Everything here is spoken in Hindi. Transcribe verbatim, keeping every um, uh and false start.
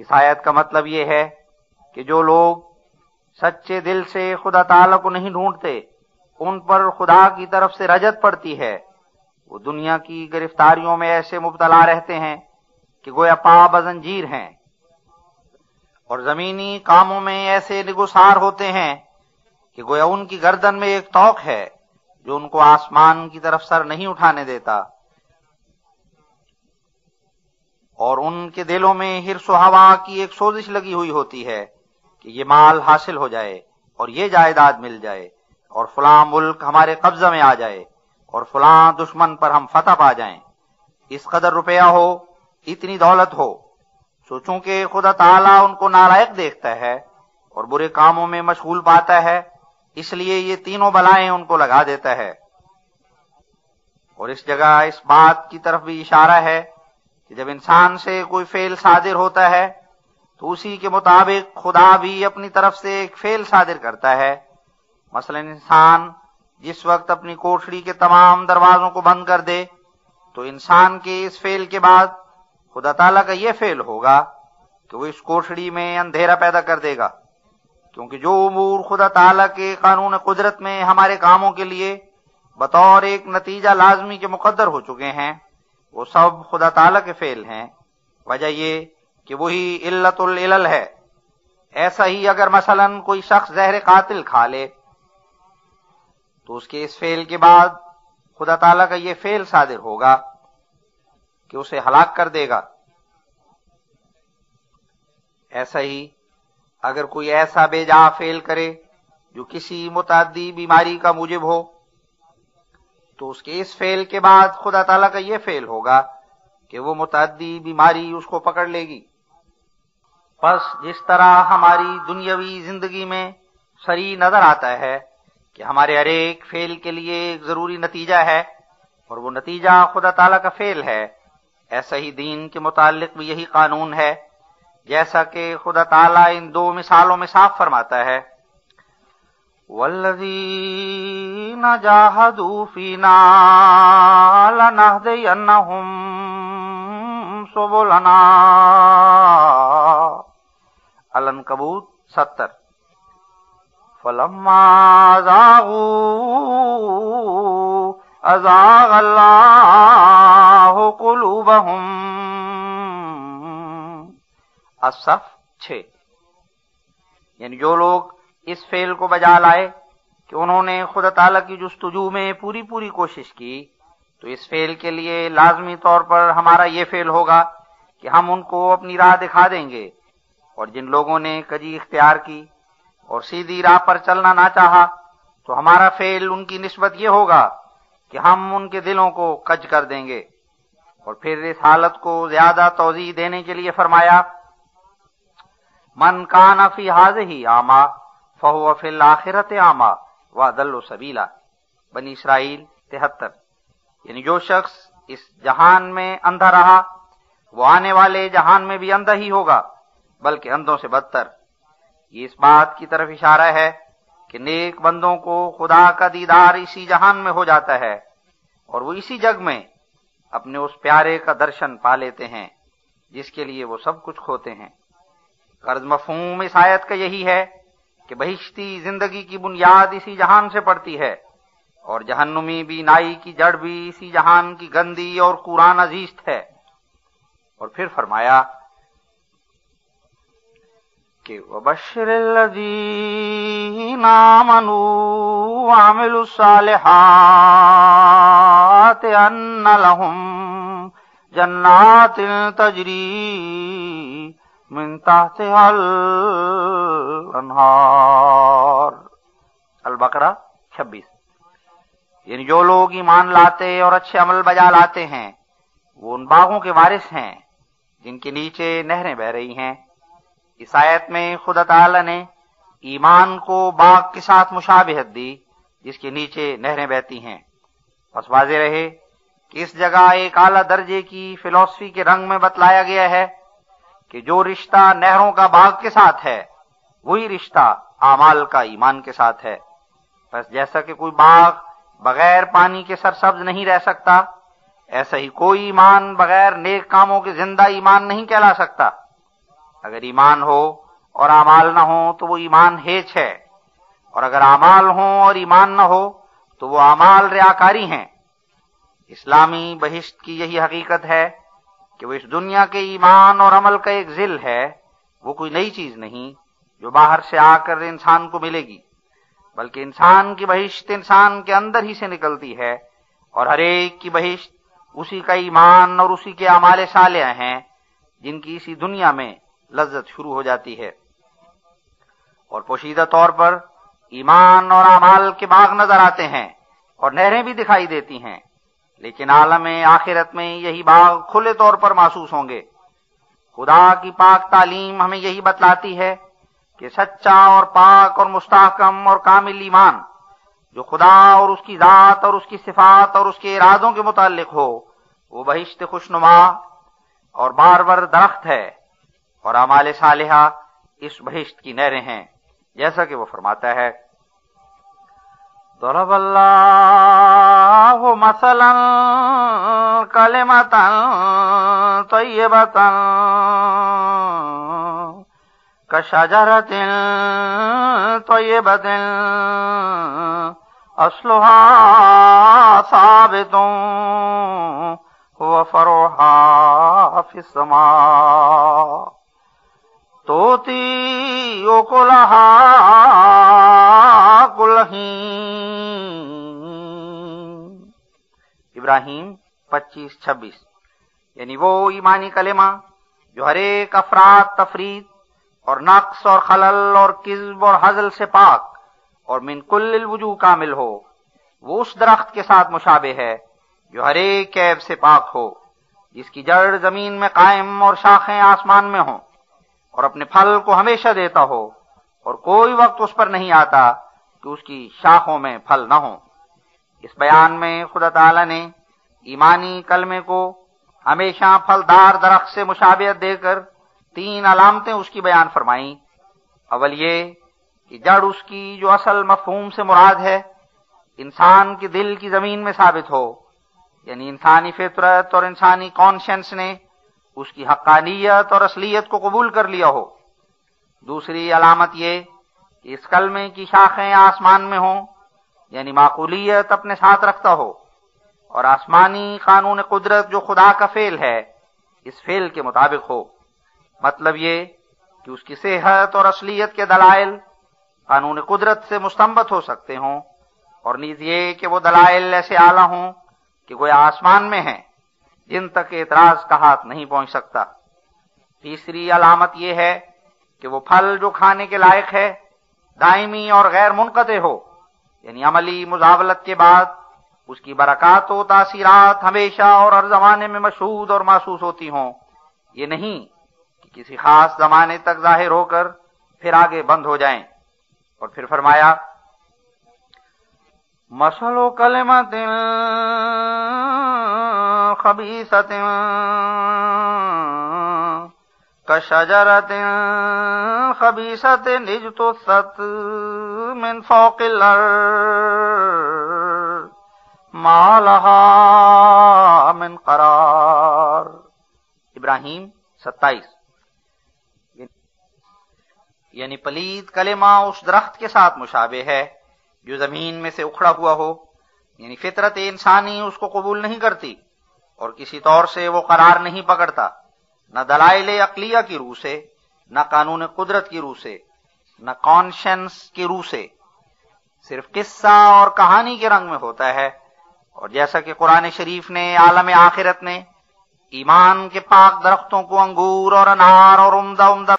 इस आयत का मतलब ये है कि जो लोग सच्चे दिल से खुदा ताला को नहीं ढूंढते, उन पर खुदा की तरफ से रजत पड़ती है। वो दुनिया की गिरफ्तारियों में ऐसे मुब्तला रहते हैं कि गोया पाब ज़ंजीर हैं, और जमीनी कामों में ऐसे निगुसार होते हैं कि गोया उनकी गर्दन में एक तोक है जो उनको आसमान की तरफ सर नहीं उठाने देता। और उनके दिलों में हिर्सो हवा की एक सोजिश लगी हुई होती है कि ये माल हासिल हो जाए और ये जायदाद मिल जाए और फलां मुल्क हमारे कब्जे में आ जाए और फलां दुश्मन पर हम फतह पा जाएं, इस कदर रुपया हो, इतनी दौलत हो। सोचूं कि खुदा ताला उनको नालायक देखता है और बुरे कामों में मशगूल पाता है, इसलिए ये तीनों बलाएं उनको लगा देता है। और इस जगह इस बात की तरफ भी इशारा है कि जब इंसान से कोई फेल सादिर होता है तो उसी के मुताबिक खुदा भी अपनी तरफ से एक फेल सादिर करता है। मसलन इंसान जिस वक्त अपनी कोठरी के तमाम दरवाजों को बंद कर दे तो इंसान के इस फेल के बाद खुदा ताला का ये फेल होगा कि वो इस कोठरी में अंधेरा पैदा कर देगा, क्योंकि जो उमूर खुदा ताला के कानून कुदरत में हमारे कामों के लिए बतौर एक नतीजा लाजमी के मुकद्दर हो चुके हैं वो सब खुदा ताला के फेल हैं। वजह ये कि वही इल्लतुल इलल है। ऐसा ही अगर मसलन कोई शख्स जहर कातिल खा ले तो उसके इस फेल के बाद खुदा ताला का ये फेल सादिर होगा कि उसे हलाक कर देगा। ऐसा ही अगर कोई ऐसा बेजा फेल करे जो किसी मुतादी बीमारी का मूजिब हो तो उसके इस फेल के बाद खुदा ताला का ये फेल होगा कि वो मुतादी बीमारी उसको पकड़ लेगी। बस जिस तरह हमारी दुनियावी जिंदगी में सरी नजर आता है कि हमारे हर एक फेल के लिए एक जरूरी नतीजा है और वो नतीजा खुदा ताला का फेल है, ऐसा ही दीन के मुतालिक भी यही कानून है, जैसा कि खुदा ताला इन दो मिसालों में साफ फरमाता है। वल्लज़ीना जाहदू फीना लनहदियन्नहुम सुबुलना। अल-अनकबूत सत्तर। फलम्मा ज़ागू अज़ाग़ अल्लाहु क़ुलूबहुम। अस्सफ़ छः। यानी जो लोग इस फेल को बजा लाए कि उन्होंने खुदा ताला की जुस्तजू में पूरी पूरी कोशिश की, तो इस फेल के लिए लाजमी तौर पर हमारा ये फेल होगा कि हम उनको अपनी राह दिखा देंगे। और जिन लोगों ने कजी इख्तियार की और सीधी राह पर चलना ना चाहा तो हमारा फेल उनकी निस्बत ये होगा कि हम उनके दिलों को कच कर देंगे। और फिर इस हालत को ज्यादा तौज़ीह देने के लिए फरमाया, मन काना फी हाज़िही आमा फहुव फिल आखिरत आमा वअदल्लु सबीला। बनी इसराइल तिहत्तर। यानी जो शख्स इस जहान में अंधा रहा वो आने वाले जहान में भी अंधा ही होगा, बल्कि अंधों से बदतर। ये इस बात की तरफ इशारा है कि नेक बंदों को खुदा का दीदार इसी जहान में हो जाता है और वो इसी जग में अपने उस प्यारे का दर्शन पा लेते हैं जिसके लिए वो सब कुछ खोते हैं। कर्ज मफहूम इस आयत का यही है कि बहिश्ती जिंदगी की बुनियाद इसी जहान से पड़ती है और जहन्नुमी बीनाई की जड़ भी इसी जहान की गंदी और कुराना जीस्त है। और फिर फरमाया कि वबश्शिरिल्लज़ीना आमनू वअमिलुस्सालिहाति अन्न लहुम जन्नातिन तजरी मिन तहतिहल अन्हार। अल-बकरा छब्बीस। यानी जो लोग ईमान लाते और अच्छे अमल बजा लाते हैं वो उन बागों के वारिस हैं जिनके नीचे नहरें बह रही हैं। इस आयत में खुदा ताला ने ईमान को बाग के साथ मुशाबहत दी जिसके नीचे नहरें बहती हैं। बस वाजे रहे कि इस जगह एक आला दर्जे की फिलॉसफी के रंग में बतलाया गया है कि जो रिश्ता नहरों का बाग के साथ है वही रिश्ता आमाल का ईमान के साथ है। बस जैसा कि कोई बाग बगैर पानी के सरसब्ज नहीं रह सकता, ऐसा ही कोई ईमान बगैर नेक कामों के जिंदा ईमान नहीं कहला सकता। अगर ईमान हो और आमाल ना हो तो वो ईमान हेच है, और अगर आमाल हो और ईमान ना हो तो वो आमाल रियाकारी हैं। इस्लामी बहिश्त की यही हकीकत है कि वो इस दुनिया के ईमान और अमल का एक जिल है, वो कोई नई चीज नहीं जो बाहर से आकर इंसान को मिलेगी, बल्कि इंसान की बहिश्त इंसान के अंदर ही से निकलती है, और हरेक की बहिश्त उसी का ईमान और उसी के अमाल साले हैं जिनकी इसी दुनिया में लज्जत शुरू हो जाती है। और पोशीदा तौर पर ईमान और अमाल के बाग नजर आते हैं और नहरें भी दिखाई देती हैं, लेकिन आलम आखिरत में यही बाग खुले तौर पर महसूस होंगे। खुदा की पाक तालीम हमें यही बतलाती है कि सच्चा और पाक और मुस्ताकम और कामिल ईमान जो खुदा और उसकी जात और उसकी सिफात और उसके इरादों के मुतालिक हो, वो बहिश्त खुशनुमा और बारवर दरख्त है, और आमाल सालिहा इस बहिश्त की नहरें हैं, जैसा कि वो फरमाता है, ضربَ اللَّهُ مَثَلًا كَلِمَةً طَيِّبَةً كَشَجَرَةٍ طَيِّبَةٍ أَصْلُهَا ثَابِتٌ وَفَرْعُهَا فِي السَّمَاءِ تُؤْتِي أُكُلَهَا كُلَّ حِينٍ। इब्राहिम पच्चीस छब्बीस। यानी वो ईमानी कलेमा जो हरेक अफराद तफरीद और नक्स और खलल और किज्ब और हजल से पाक और मिन कुल्लिल वजू कामिल हो, वो उस दरख्त के साथ मुशाबे है जो हरेक ऐब से पाक हो, जिसकी जड़ जमीन में कायम और शाखें आसमान में हो, और अपने फल को हमेशा देता हो, और कोई वक्त उस पर नहीं आता कि उसकी शाखों में फल न हो। इस बयान में खुदा ताला ने ईमानी कलमे को हमेशा फलदार दरख्त से मुशाबियत देकर तीन अलामतें उसकी बयान फरमाई। अवल ये कि जड़ उसकी जो असल मफहूम से मुराद है इंसान के दिल की जमीन में साबित हो, यानी इंसानी फितरत और इंसानी कॉन्शियंस ने उसकी हक्कानियत और असलियत को कबूल कर लिया हो। दूसरी अलामत ये कि इस कलमे की शाखें आसमान में हों, यानी माकूलियत अपने साथ रखता हो, और आसमानी कानून कुदरत जो खुदा का फेल है इस फेल के मुताबिक हो। मतलब ये कि उसकी सेहत और असलियत के दलाइल कानून कुदरत से मुस्तंबत हो सकते हों, और नीज ये कि वो दलाइल ऐसे आला हों कि गोया आसमान में हैं, जिन तक एतराज का हाथ नहीं पहुंच सकता। तीसरी अलामत यह है कि वो फल जो खाने के लायक है दायमी और गैर मुनक़ते हो, यानी अमली मुजावलत के बाद उसकी बरक़ात और तासीरात हमेशा और हर जमाने में मशहूद और महसूस होती हों, ये नहीं कि किसी खास जमाने तक जाहिर होकर फिर आगे बंद हो जाएं। और फिर फरमाया, मसलो कलिमतिन खबीसतिन कशजरतिन खबीसतिन इज्तुसत मिन फौकिल अर्द मा लहा मिन करार। इब्राहिम सत्ताईस। यानी पलीद कलेमा उस दरख्त के साथ मुशाबे है जो जमीन में से उखड़ा हुआ हो, यानी फितरत इंसानी उसको कबूल नहीं करती और किसी तौर से वो करार नहीं पकड़ता, न दलाइल अक्लिया की रूह से, न कानून कुदरत की रूह से, न कॉन्शेंस की रूह से, सिर्फ किस्सा और कहानी के रंग में होता है। और जैसा कि कुरान शरीफ ने आलम आखिरत ने ईमान के पाक दरख्तों को अंगूर और अनार और उम्दा उम्दा